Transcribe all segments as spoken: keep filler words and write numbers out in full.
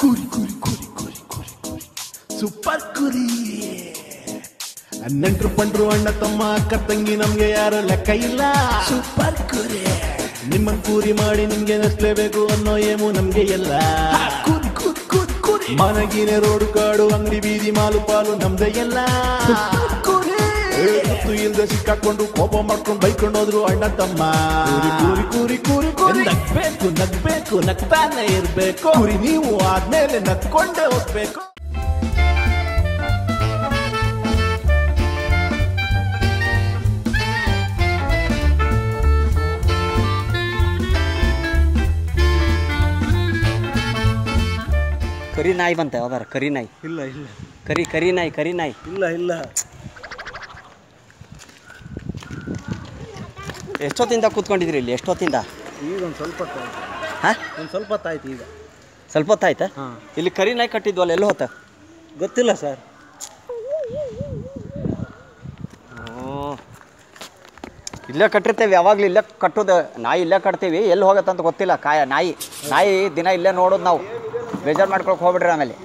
Kuri kuri kuri kuri kuri kuri super kuri annantru pandru anna tamma akka tangi namge yaru lekka illa super kuri nimman kuri maadi nimge nestlebeku anno yemu namge illa kuri kuri kuri kuri managine road kaadu angadi beedi maalu paalu namde illa super kuri sattu ilde sikkakondu kopa markondu baikondu hodru anna tamma kuri kuri kuri kuri nagbeku nagbeku nagtaane irbeku kuri ನೀವು ಆದ್ಮೇಲೆ ನಕ್ಕೊಂಡೆ ಹೋಗಬೇಕು ಕರಿ ನಾಯಿ ಬಂತೆ ಹೋದಾರ ಕರಿ ನಾಯಿ ಇಲ್ಲ ಇಲ್ಲ ಕರಿ ಕರಿ ನಾಯಿ ಕರಿ ನಾಯಿ ಇಲ್ಲ ಇಲ್ಲ ಎಷ್ಟೊತ್ತಿಂದ ಕೂತ್ಕೊಂಡಿದ್ರಿ ಇಲ್ಲಿ ಎಷ್ಟೊತ್ತಿಂದ ಈಗ ಒಂದು ಸ್ವಲ್ಪ ಹೊತ್ತು ಹಾ ಒಂದು ಸ್ವಲ್ಪ ಹೊತ್ತು ಆಯ್ತು ಈಗ ಸ್ವಲ್ಪ ಹೊತ್ತು ಆಯ್ತಾ ಇಲ್ಲಿ ಕರಿ ನಾಯಿ ಕಟ್ಟಿದ್ವಲ್ಲ ಎಲ್ಲೋ ಹೋತ ಗೊತ್ತಿಲ್ಲ ಸರ್ ಓ ಇಲ್ಲೇ ಕಟ್ಟಿರ್ತೇವೆ ಯಾವಾಗಲೂ ಇಲ್ಲೇ ಕಟ್ಟೋದು ನಾಯಿ ಇಲ್ಲೇ ಕಟ್ತೀವಿ ಎಲ್ಲಿ ಹೋಗತ್ತೆ ಅಂತ ಗೊತ್ತಿಲ್ಲ ಕಾಯ ನಾಯಿ ನಾಯಿ ದಿನ ಇಲ್ಲೇ ನೋಡೋದು ನಾವು ಬೇಜಾರು ಮಾಡ್ಕೊಳಕ್ಕೆ ಹೋಗ್ಬಿಡ್ರಿ ಆಮೇಲೆ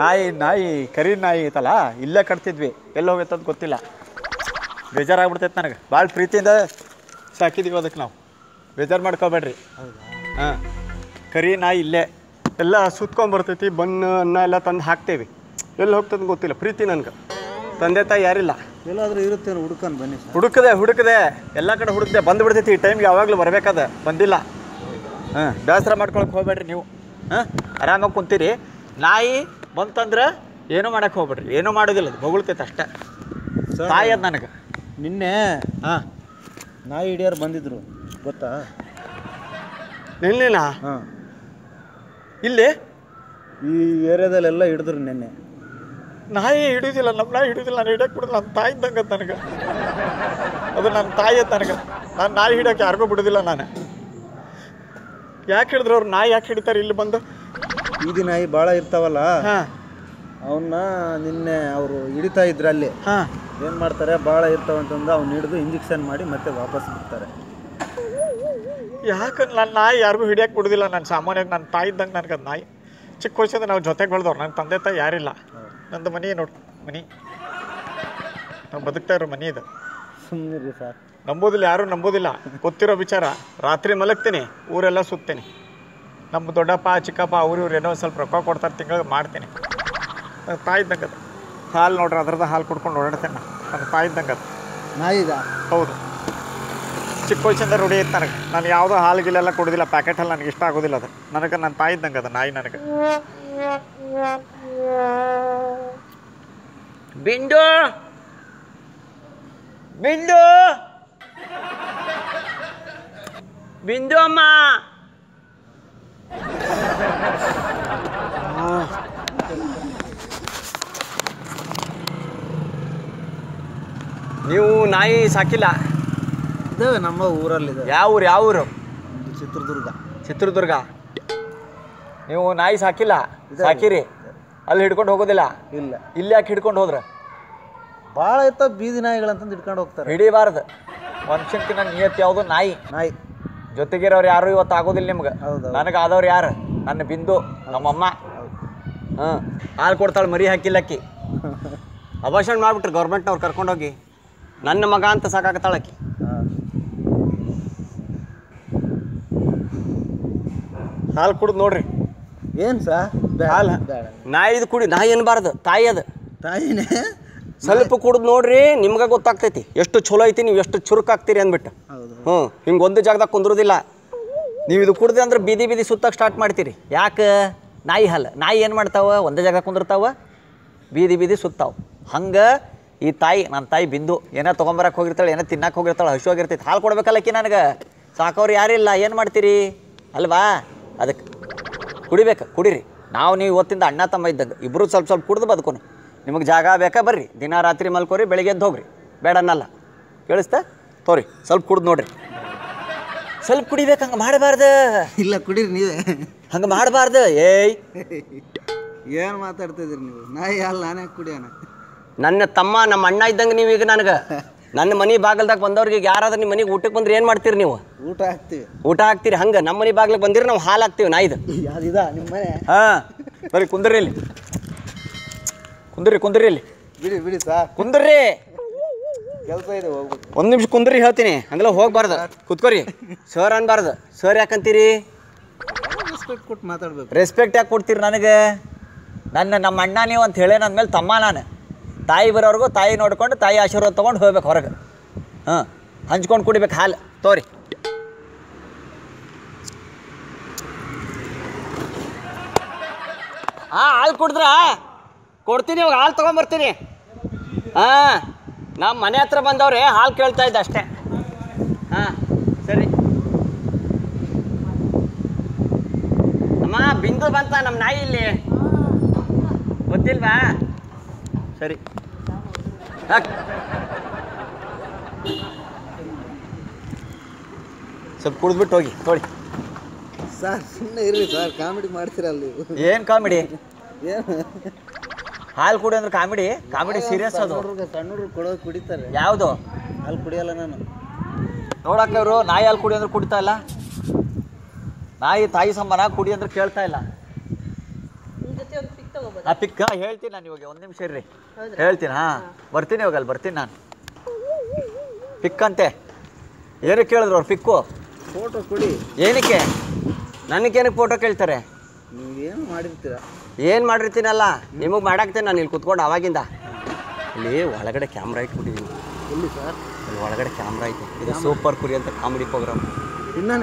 ನಾಯಿ ನಾಯಿ ಕರಿ ನಾಯಿ ಐತಲ್ಲ ಇಲ್ಲೇ ಕಟ್ತಿದ್ವಿ ಎಲ್ಲಿ ಹೋಗುತ್ತೆ ಅಂತ ಗೊತ್ತಿಲ್ಲ ಬೇಜಾರಾಗ್ಬಿಡ್ತೈತೆ ನನಗೆ ಭಾಳ ಪ್ರೀತಿಯಿಂದ ಸಾಕಿದ್ದೀವಿ ಅದಕ್ಕೆ ನಾವು ಬೇಜಾರು ಮಾಡ್ಕೊಬೇಡ್ರಿ ಹಾಂ ಕರಿ ನಾಯಿ ಇಲ್ಲೇ ಎಲ್ಲ ಸುತ್ಕೊಂಡ್ಬರ್ತೈತಿ ಬಣ್ಣ ಅನ್ನ ಎಲ್ಲ ತಂದು ಹಾಕ್ತೇವೆ ಎಲ್ಲಿ ಹೋಗ್ತದೆ ಗೊತ್ತಿಲ್ಲ ಪ್ರೀತಿ ನನಗೆ ತಂದೆ ತಾಯಿ ಯಾರಿಲ್ಲ ಎಲ್ಲಾದರೂ ಇರುತ್ತೆ ಹುಡುಕೊಂಡು ಬನ್ನಿ ಹುಡುಕದೆ ಹುಡುಕದೆ ಎಲ್ಲ ಕಡೆ ಹುಡುಕದೆ ಬಂದುಬಿಡ್ತೈತಿ ಈ ಟೈಮ್ಗೆ ಯಾವಾಗಲೂ ಬರಬೇಕಾದ ಬಂದಿಲ್ಲ ಹಾಂ ಬೇಸರ ಮಾಡ್ಕೊಳಕ್ಕೆ ಹೋಗ್ಬೇಡ್ರಿ ನೀವು ಹಾಂ ಆರಾಮಾಗಿ ಕುಂತೀರಿ ನಾಯಿ ಬಂತಂದ್ರೆ ಏನೂ ಮಾಡೋಕ್ಕೆ ಹೋಗ್ಬೇಡ್ರಿ ಏನೂ ಮಾಡೋದಿಲ್ಲ ಅದು ಬೊಗಳ್ತೈತೆ ಅಷ್ಟೇ ತಾಯಿ ಅದು ನನಗೆ ನಿನ್ನೆ ಹಾಂ ನಾಯಿ ಹಿಡಿಯೋರು ಬಂದಿದ್ರು ಗೊತ್ತಾ ನಿನ್ನೆನಾ ಹಾಂ ಇಲ್ಲಿ ಈ ಏರಿಯಾದಲ್ಲೆಲ್ಲ ಹಿಡಿದ್ರು ನಿನ್ನೆ ನಾಯಿ ಹಿಡಿಯೋದಿಲ್ಲ ನಮ್ಮ ನಾಯಿ ಹಿಡಿಯೋದಿಲ್ಲ ನಾನು ಹಿಡಿಯೋಕೆ ಬಿಡೋದು ನನ್ನ ತಾಯಿ ಇದ್ದಂಗೆ ನನಗೆ ಅದು ನನ್ನ ತಾಯಿ ಅದು ನನಗೆ ನಾನು ನಾಯಿ ಹಿಡಿಯೋಕೆ ಯಾರಿಗೂ ಬಿಡೋದಿಲ್ಲ ನಾನು ಯಾಕೆ ಹಿಡಿದ್ರು ಅವ್ರು ನಾಯಿ ಯಾಕೆ ಹಿಡಿತಾರೆ ಇಲ್ಲಿ ಬಂದು ಬೀದಿ ನಾಯಿ ಭಾಳ ಇರ್ತಾವಲ್ಲ ಅವನ್ನ ನಿನ್ನೆ ಅವರು ಹಿಡಿತಾ ಇದ್ರು ಅಲ್ಲಿ ಏನು ಮಾಡ್ತಾರೆ ಭಾಳ ಇರ್ತಾವಂತಂದು ಅವ್ನು ಹಿಡಿದು ಇಂಜೆಕ್ಷನ್ ಮಾಡಿ ಮತ್ತೆ ವಾಪಸ್ ಬಿಡ್ತಾರೆ ಯಾಕಂದ್ರೆ ನಾನು ನಾಯಿ ಯಾರಿಗೂ ಹಿಡಿಯೋಕೆ ಬಿಡೋದಿಲ್ಲ ನಾನು ಸಾಮಾನ್ಯವಾಗಿ ನನ್ನ ತಾಯಿ ಇದ್ದಂಗೆ ನನಗೆ ನಾಯಿ ಚಿಕ್ಕ ವಯಸ್ಸಿಂದ ನಾವು ಜೊತೆಗೆ ಬೆಳೆದವ್ರು ನನ್ನ ತಂದೆ ತಾಯಿ ಯಾರಿಲ್ಲ ನಂದು ಮನೆ ನೋಡಿ ಮನೆ ನಾವು ಬದುಕ್ತಾ ಇರೋ ಮನೆ ಇದು ಸುಮ್ಮನೆ ಸರ್ ನಂಬೋದಿಲ್ಲ ಯಾರೂ ನಂಬೋದಿಲ್ಲ ಗೊತ್ತಿರೋ ವಿಚಾರ ರಾತ್ರಿ ಮಲಗ್ತೀನಿ ಊರೆಲ್ಲ ಸುತ್ತೇನೆ ನಮ್ಮ ದೊಡ್ಡಪ್ಪ ಚಿಕ್ಕಪ್ಪ ಅವ್ರು ಇವ್ರು ಏನೋ ಸ್ವಲ್ಪ ರೊಕ್ಕ ಕೊಡ್ತಾರೆ ತಿಂಗಳಿಗೆ ಮಾಡ್ತೀನಿ ನನ್ನ ತಾಯಿ ಇದ್ದಂಗೆ ಅದು ಹಾಲು ನೋಡ್ರಿ ಅದ್ರದ್ದು ಹಾಲು ಕುಡ್ಕೊಂಡು ಓಡಾಡ್ತೇನೆ ನಾನು ನನ್ನ ತಾಯಿ ಇದ್ದಂಗೆ ಅದು ನಾಯಿದ ಹೌದು ಚಿಕ್ಕ ವಯಸ್ಸಿಂದ ರೂಢಿ ಇತ್ತು ನನಗೆ ನಾನು ಯಾವುದೋ ಹಾಲು ಗಿಲೆಲ್ಲ ಕೊಡೋದಿಲ್ಲ ಪ್ಯಾಕೆಟ್ ಹಾಲು ನನಗೆ ಇಷ್ಟ ಆಗೋದಿಲ್ಲ ಅದು ನನಗೆ ನನ್ನ ತಾಯಿ ಇದ್ದಂಗೆ ಅದು ನಾಯಿ ನನಗೆ ಬಿಂಡು ಬಿಂದು ಬಿಂದು ಅಮ್ಮ ನೀವು ನಾಯಿ ಸಾಕಿಲ್ಲ ಇದ್ದಾವೆ ನಮ್ಮ ಊರಲ್ಲಿದೆ ಯಾವ ಊರು ಯಾವ ಊರು ಚಿತ್ರದುರ್ಗ ಚಿತ್ರದುರ್ಗ ನೀವು ನಾಯಿ ಸಾಕಿಲ್ಲ ಸಾಕಿರಿ ಅಲ್ಲಿ ಹಿಡ್ಕೊಂಡು ಹೋಗೋದಿಲ್ಲ ಇಲ್ಲ ಇಲ್ಲಿ ಯಾಕೆ ಹಿಡ್ಕೊಂಡು ಹೋದ್ರ ಭಾಳ ಇರ್ತಾವ ಬೀದಿ ನಾಯಿಗಳಂತಂದು ಹಿಡ್ಕೊಂಡು ಹೋಗ್ತಾರೆ ಹಿಡಿಬಾರ್ದು ಮನುಷ್ಯನ ನಿಯತ್ತು ಯಾವುದು ನಾಯಿ ನಾಯಿ ಜೊತೆಗಿರೋರು ಯಾರು ಇವತ್ತು ಆಗೋದಿಲ್ಲ ನಿಮ್ಗೆ ನನಗೆ ಆದವ್ರು ಯಾರು ನನ್ನ ಬಿಂದು ನಮ್ಮಮ್ಮ ಹಾಂ ಹಾಲು ಕೊಡ್ತಾಳೆ ಮರಿ ಹಾಕಿಲ್ಲಕ್ಕಿ ಅಭಾಷಣ ಮಾಡಿಬಿಟ್ರೆ ಗೌರ್ಮೆಂಟ್ನವ್ರು ಕರ್ಕೊಂಡೋಗಿ ನನ್ನ ಮಗ ಅಂತ ಸಾಕಾಗತ್ತಾಳಕ್ಕಿ ಹಾಲು ಕುಡಿದು ನೋಡ್ರಿ ಏನು ಸರ್ ಹಾಲು ನಾಯಿದು ಕುಡಿ ನಾಯಿ ಅನ್ನಬಾರ್ದು ತಾಯಿ ಅದು ತಾಯಿನೇ ಸ್ವಲ್ಪ ಕುಡಿದು ನೋಡ್ರಿ ನಿಮ್ಗೆ ಗೊತ್ತಾಗ್ತೈತಿ ಎಷ್ಟು ಚಲೋ ಐತಿ ನೀವು ಎಷ್ಟು ಚುರುಕಾಗ್ತೀರಿ ಅಂದ್ಬಿಟ್ಟು ಹ್ಞೂ ಹಿಂಗೆ ಒಂದು ಜಾಗದಾಗ ಕುಂದಿರೋದಿಲ್ಲ ನೀವು ಇದು ಕುಡ್ದೆ ಅಂದ್ರೆ ಬೀದಿ ಬೀದಿ ಸುತ್ತಕ್ಕೆ ಸ್ಟಾರ್ಟ್ ಮಾಡ್ತೀರಿ ಯಾಕೆ ನಾಯಿ ಹಾಲು ನಾಯಿ ಏನು ಮಾಡ್ತಾವೆ ಒಂದೇ ಜಾಗ ಕುಂದಿರ್ತಾವೆ ಬೀದಿ ಬೀದಿ ಸುತ್ತಾವೆ ಹಂಗೆ ಈ ತಾಯಿ ನನ್ನ ತಾಯಿ ಬಿಂದು ಏನೋ ತೊಗೊಂಬರಕ್ಕೆ ಹೋಗಿರ್ತಾಳೆ ಏನೋ ತಿನ್ನಕ್ಕೆ ಹೋಗಿರ್ತಾಳೆ ಹಸಿವಾಗಿರ್ತೈತಿ ಹಾಲು ಕೊಡ್ಬೇಕಲ್ಲಕ್ಕಿ ನನಗೆ ಸಾಕವ್ರು ಯಾರಿಲ್ಲ ಏನು ಮಾಡ್ತೀರಿ ಅಲ್ವಾ ಅದಕ್ಕೆ ಕುಡಿಬೇಕು ಕುಡೀರಿ ನಾವು ನೀವು ಇವತ್ತಿಂದ ಅಣ್ಣ ತಮ್ಮ ಇದ್ದಂಗೆ ಇಬ್ಬರು ಸ್ವಲ್ಪ ಸ್ವಲ್ಪ ಕುಡ್ದು ಬದುಕೋಣ ನಿಮಗೆ ಜಾಗ ಬೇಕಾ ಬರ್ರಿ ದಿನ ರಾತ್ರಿ ಮಲ್ಕೋರಿ ಬೆಳಗ್ಗೆ ಎದ್ದು ಹೋಗ್ರಿ ಬೇಡ ಅನ್ನಲ್ಲ ಕೇಳಿಸ್ತಾ ತೋರಿ ಸ್ವಲ್ಪ ಕುಡ್ದು ನೋಡ್ರಿ ಸ್ವಲ್ಪ ಕುಡಿಬೇಕು ಹಂಗೆ ಮಾಡಬಾರ್ದು ಇಲ್ಲ ಕುಡೀರಿ ನೀವೇ ಹಂಗೆ ಮಾಡಬಾರ್ದು ಏಯ್ ಏನು ಮಾತಾಡ್ತಿದ್ದೀರಿ ನೀವು ನಾಯಿ ಹಾಲು ನಾನೇ ಕುಡಿಯೋಣ ನನ್ನ ತಮ್ಮ ನಮ್ಮ ಅಣ್ಣ ಇದ್ದಂಗೆ ನೀವೀಗ ನನಗೆ ನನ್ನ ಮನಿ ಬಾಗಲದಾಗ ಬಂದವರಿಗೆ ಯಾರಾದರೂ ನಿಮ್ಮ ಮನಿಗೆ ಊಟಕ್ಕೆ ಬಂದ್ರೆ ಏನು ಮಾಡ್ತೀರಿ ನೀವು? ಊಟ ಹಾಕ್ತೀವಿ. ಊಟ ಹಾಕ್ತೀರಿ ಹಂಗ ನಮ್ಮ ಮನಿ ಬಾಗಲಕ್ಕೆ ಬಂದಿರ ನಾವು ಹಾಲು ಹಾಕ್ತೀವಿ ನಾಯಿದು. ಯಾದು ಇದಾ ನಿಮ್ಮ ಮನೆ? ಹಾ. ಬರಿ ಕುಂದ್ರಿ ಇಲ್ಲಿ. ಕುಂದ್ರಿ ಕುಂದ್ರಿ ಇಲ್ಲಿ. ಬಿಡಿ ಬಿಡಿ ಸರ್. ಕುಂದ್ರಿ. ಕೆಲಸ ಇದೆ ಹೋಗ್ಬಿಡಿ. ಒಂದು ನಿಮಿಷ ಕುಂದ್ರಿ ಹೇಳ್ತೀನಿ. ಹಂಗಲ್ಲ ಹೋಗಬಾರದು. ಕುತ್ಕೋರಿ. ಸರ್ ಅನ್ಬಾರದು. ಸರ್ ಯಾಕಂತೀರಿ? ರೆಸ್ಪೆಕ್ಟ್ ಕೊಟ್ಟು ಮಾತಾಡಬೇಕು. ರೆಸ್ಪೆಕ್ಟ್ ಯಾಕೆ ಕೊಡ್ತೀರಿ ನನಗೆ? ನನ್ನ ನಮ್ಮ ಅಣ್ಣ ನೀವು ಅಂತ ಹೇಳೇನ ಅಂದಮೇಲೆ ತಮ್ಮ ನಾನು. ತಾಯಿ ಬರೋರ್ಗೂ ತಾಯಿ ನೋಡ್ಕೊಂಡು ತಾಯಿ ಆಶೀರ್ವಾದ ತೊಗೊಂಡು ಹೋಗ್ಬೇಕು ಹೊರಗೆ. ಹಾಂ, ಹಂಚ್ಕೊಂಡು ಕುಡಿಬೇಕು ಹಾಲು. ತೋರಿ ಹಾಂ, ಹಾಲು ಕುಡಿದ್ರಾ? ಕೊಡ್ತೀನಿ, ಇವಾಗ ಹಾಲು ತೊಗೊಂಬರ್ತೀನಿ. ಹಾಂ, ನಮ್ಮ ಮನೆ ಹತ್ರ ಬಂದವ್ರೆ ಹಾಲು ಕೇಳ್ತಾ ಇದ್ದೆ ಅಷ್ಟೇ. ಹಾಂ ಸರಿ ಅಮ್ಮ. ಬಿಂದು ಬಂತ ನಮ್ಮ ನಾಯಿ ಇಲ್ಲಿ, ಗೊತ್ತಿಲ್ವಾ? ಸರಿ ಸ್ವಲ್ಪ ಕುಡಿದ್ಬಿಟ್ಟು ಹೋಗಿ. ನೋಡಿ ಸರ್, ಸುಮ್ಮನೆ ಇರಲಿ ಸರ್, ಕಾಮಿಡಿ ಮಾಡ್ತೀರಲ್ಲ ನೀವು. ಏನು ಕಾಮಿಡಿ? ಹಾಲು ಕುಡಿ ಅಂದ್ರೆ ಕಾಮಿಡಿ? ಕಾಮಿಡಿ ಸೀರಿಯಸ್ ಅದು. ಸಣ್ಣರು ಕೊಡೋದು ಕುಡಿತಾರೆ. ಯಾವುದು? ಹಾಲು ಕುಡಿಯಲ್ಲ ನಾನು. ನೋಡಕ್ಕೆ ಅವರು ನಾಯಿ ಹಾಲು ಕುಡಿ ಅಂದ್ರೆ ಕುಡಿತಾ ಇಲ್ಲ. ನಾಯಿ ತಾಯಿ ಸಮಾನ, ಕುಡಿ ಅಂದ್ರೆ ಕೇಳ್ತಾ ಇಲ್ಲ. ಆ ಪಿಕ್ ಹೇಳ್ತೀನಿ ನಾನು ಇವಾಗ, ಒಂದು ನಿಮಿಷ ಇರ್ರಿ ಹೇಳ್ತೀನಿ. ಹಾಂ ಬರ್ತೀನಿ ಇವಾಗ, ಅಲ್ಲಿ ಬರ್ತೀನಿ ನಾನು. ಪಿಕ್ ಅಂತೆ ಏನು ಕೇಳಿದ್ರು ಅವ್ರು? ಪಿಕ್ಕು ಫೋಟೋ ಕೊಡಿ. ಏನಕ್ಕೆ? ನನಗೇನಕ್ಕೆ ಫೋಟೋ ಕೇಳ್ತಾರೆ? ನೀವೇನು ಮಾಡಿರ್ತೀರ? ಏನು ಮಾಡಿರ್ತೀನಲ್ಲ ನಿಮಗೆ ಮಾಡಾಕ್ತೇನೆ ನಾನು ಇಲ್ಲಿ ಕುತ್ಕೊಂಡು ಅವಾಗಿಂದ. ಇಲ್ಲಿ ಒಳಗಡೆ ಕ್ಯಾಮ್ರಾ ಇಟ್ಬಿಟ್ಟಿದ್ದೀನಿ. ಇಲ್ಲಿ ಸರ್, ಅಲ್ಲಿ ಒಳಗಡೆ ಕ್ಯಾಮ್ರಾ ಐತೆ. ಇದು ಸೂಪರ್ ಕುರಿ ಅಂತ ಕಾಮಿಡಿ ಪ್ರೋಗ್ರಾಮ್. ಇನ್ನೂ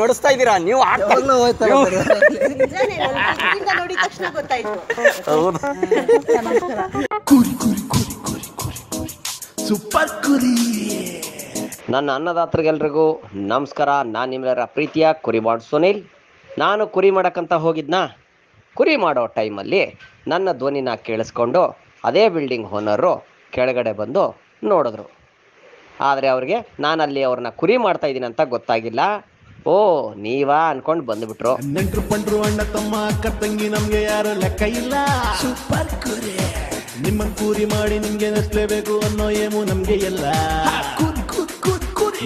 ನೋಡಿಸ್ತಾ ಇದ್ದೀರಾ ನೀವು? ನನ್ನ ಅನ್ನದಾತರಿಗೆಲ್ರಿಗೂ ನಮಸ್ಕಾರ. ನಾನು ನಿಮ್ಮೆಲ್ಲರ ಪ್ರೀತಿಯ ಕುರಿ ಬಾಂಡ್ ಸುನಿಲ್. ನಾನು ಕುರಿ ಮಾಡಕ್ಕಂತ ಹೋಗಿದ್ನಾ, ಕುರಿ ಮಾಡೋ ಟೈಮಲ್ಲಿ ನನ್ನ ಧ್ವನಿನ ಕೇಳಿಸ್ಕೊಂಡು ಅದೇ ಬಿಲ್ಡಿಂಗ್ ಓನರು ಕೆಳಗಡೆ ಬಂದು ನೋಡಿದ್ರು. ಆದರೆ ಅವ್ರಿಗೆ ನಾನಲ್ಲಿ ಅವ್ರನ್ನ ಕುರಿ ಮಾಡ್ತಾ ಇದ್ದೀನಿ ಅಂತ ಗೊತ್ತಾಗಿಲ್ಲ. ಓ ನೀವಾ ಅನ್ಕೊಂಡು ಬಂದುಬಿಟ್ರು.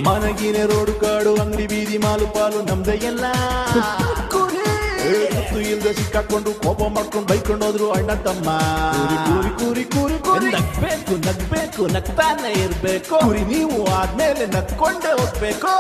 ಮನಗಿನ ರೋಡ್ ಕಾಡು ಅಂಗಡಿ ಬೀದಿ ಮಾಲು ಪಾಲು ನಮ್ದೇ ಎಲ್ಲ. ಇಲ್ದ ಸಿಕ್ಕಾಕೊಂಡು ಕೋಪ ಮಾಡ್ಕೊಂಡು ಬೈಕೊಂಡು ಹೋದ್ರು ಅಣ್ಣ ತಮ್ಮ. ಕೂರಿ ಕೂರಿ ಕೂರಿ ಕೂರಿ ನಗ್ಬೇಕು ನಗ್ಬೇಕು ನಗ್ತಾನೆ ಇರ್ಬೇಕು. ಕುರಿ ನೀವು ಆದ್ಮೇಲೆ ನಗ್ಕೊಂಡೆ ಹೋಗ್ಬೇಕು.